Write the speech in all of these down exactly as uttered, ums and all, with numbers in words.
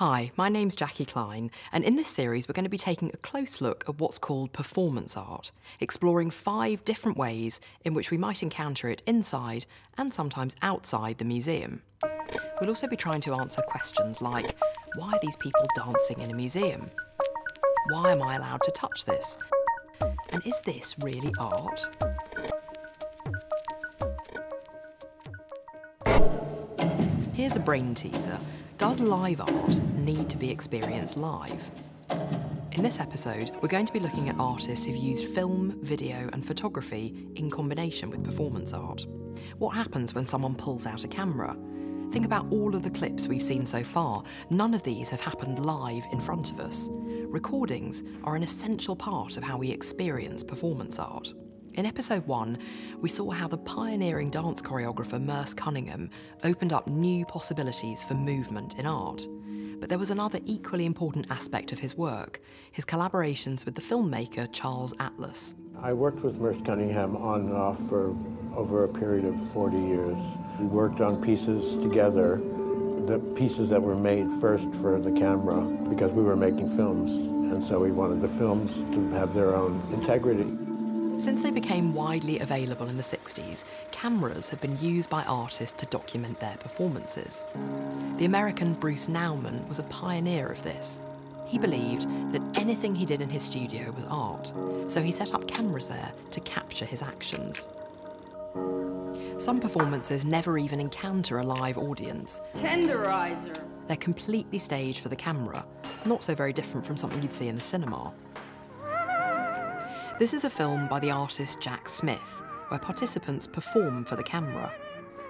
Hi, my name's Jackie Klein, and in this series we're going to be taking a close look at what's called performance art, exploring five different ways in which we might encounter it inside and sometimes outside the museum. We'll also be trying to answer questions like, why are these people dancing in a museum? Why am I allowed to touch this? And is this really art? Here's a brain teaser. Does live art need to be experienced live? In this episode, we're going to be looking at artists who've used film, video and photography in combination with performance art. What happens when someone pulls out a camera? Think about all of the clips we've seen so far. None of these have happened live in front of us. Recordings are an essential part of how we experience performance art. In episode one, we saw how the pioneering dance choreographer Merce Cunningham opened up new possibilities for movement in art. But there was another equally important aspect of his work, his collaborations with the filmmaker Charles Atlas. I worked with Merce Cunningham on and off for over a period of forty years. We worked on pieces together, the pieces that were made first for the camera, because we were making films, and so we wanted the films to have their own integrity. Since they became widely available in the sixties, cameras have been used by artists to document their performances. The American Bruce Nauman was a pioneer of this. He believed that anything he did in his studio was art, so he set up cameras there to capture his actions. Some performances never even encounter a live audience. Tenderizer. They're completely staged for the camera, not so very different from something you'd see in the cinema. This is a film by the artist Jack Smith, where participants perform for the camera.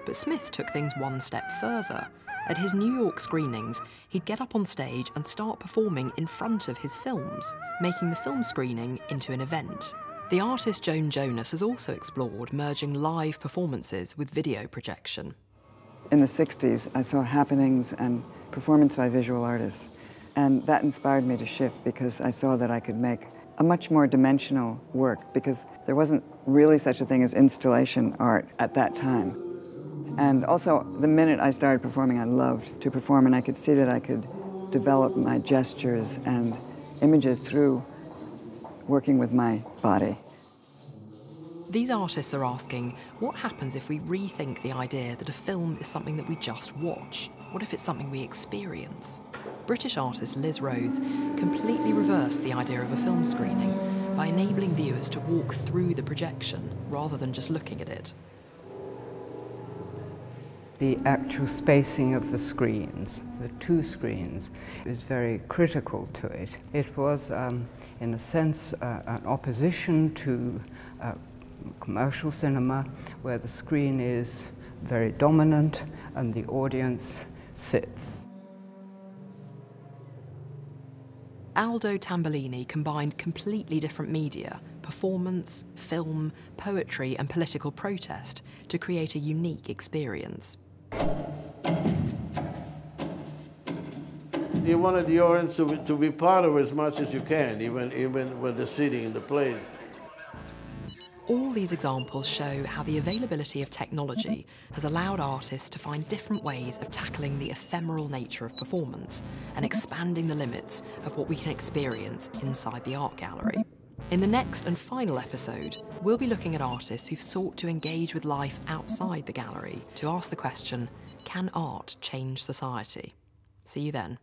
But Smith took things one step further. At his New York screenings, he'd get up on stage and start performing in front of his films, making the film screening into an event. The artist Joan Jonas has also explored merging live performances with video projection. In the sixties, I saw happenings and performance by visual artists, and that inspired me to shift because I saw that I could make a much more dimensional work, because there wasn't really such a thing as installation art at that time. And also, the minute I started performing, I loved to perform, and I could see that I could develop my gestures and images through working with my body. These artists are asking, what happens if we rethink the idea that a film is something that we just watch? What if it's something we experience? British artist Liz Rhodes completely reversed the idea of a film screening by enabling viewers to walk through the projection rather than just looking at it. The actual spacing of the screens, the two screens, is very critical to it. It was, um, in a sense, uh, an opposition to uh, commercial cinema, where the screen is very dominant and the audience sits. Aldo Tambellini combined completely different media, performance, film, poetry and political protest, to create a unique experience. You wanted the audience to, to be part of as much as you can, even, even when they're sitting in the place. All these examples show how the availability of technology has allowed artists to find different ways of tackling the ephemeral nature of performance and expanding the limits of what we can experience inside the art gallery. In the next and final episode, we'll be looking at artists who've sought to engage with life outside the gallery to ask the question, can art change society? See you then.